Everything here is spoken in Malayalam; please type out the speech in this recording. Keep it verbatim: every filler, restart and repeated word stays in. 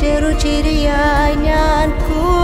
ചെറുചിരിയായി ഞാൻ